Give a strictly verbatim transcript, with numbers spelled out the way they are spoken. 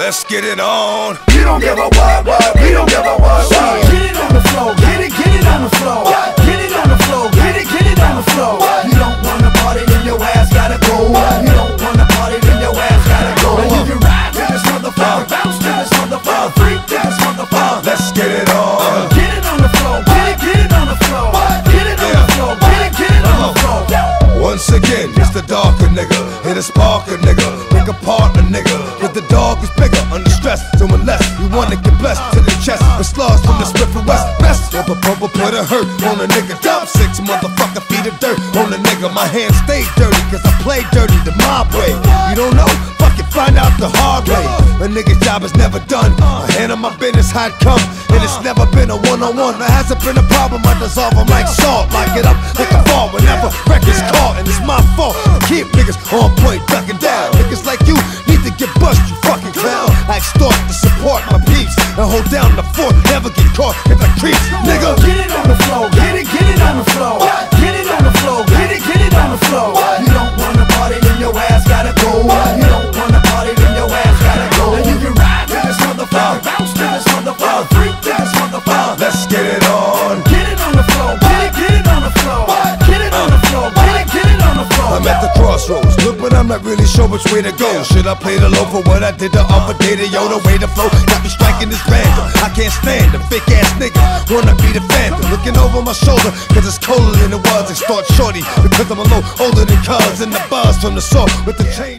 Let's get it on. We don't give a what, what, we don't give a what, what. Get it on the floor, get it, get it on the floor. Get it on the floor, get it, get it on the floor. You don't wanna party, then your ass gotta go. You don't wanna party, then your ass gotta go. And you can ride to this motherfucker, bounce to this motherfucker, freak to this motherfucker. Let's get it on. Get it on the floor, get it, get it on the floor. Get it on the floor, get it, get it on the floor. Once again, it's the darker nigga, hit a sparker nigga, pick a partner nigga. If the dog is bigger, under stress, doing less. You wanna get blessed to the chest, with slugs from the swift and west. Best of a bubble, put a hurt on a nigga. Dump six motherfucker feet of dirt on a nigga. My hands stay dirty, cause I play dirty the mob way. You don't know? Fuck it, find out the hard way. A nigga's job is never done. I handle my business, how it come. And it's never been a one-on-one. There hasn't been a problem, I dissolve them like salt. Like it up, like a fall, whenever records caught. And it's my fault, keep niggas on point, ducking down. Niggas like you need to get bust, you fucking clown. I extort to support my peeps and hold down the fort, never get caught if I creep, nigga. Get it on the floor, get it, get it on the floor. Get it on the floor, get it, get it on the floor. You don't wanna party, then your ass gotta go. You don't wanna party, then your ass gotta go. And you can ride to this motherfucker, bounce to this motherfucker, freak to this motherfucker. Let's get it on. Get it on the floor, get it, get it on the floor. Get it on the floor, get it, get it on the floor. I'm at the crossroads, look, but I'm not really sure which way to go. Should I play the low for what I did the other day? The yo, the way to flow got me striking this random. I can't stand a fake ass nigga, wanna be the phantom. Looking over my shoulder, cause it's colder than it was. Extort shorty, because I'm a little older than cuz. In the buzz from the saw with the chain.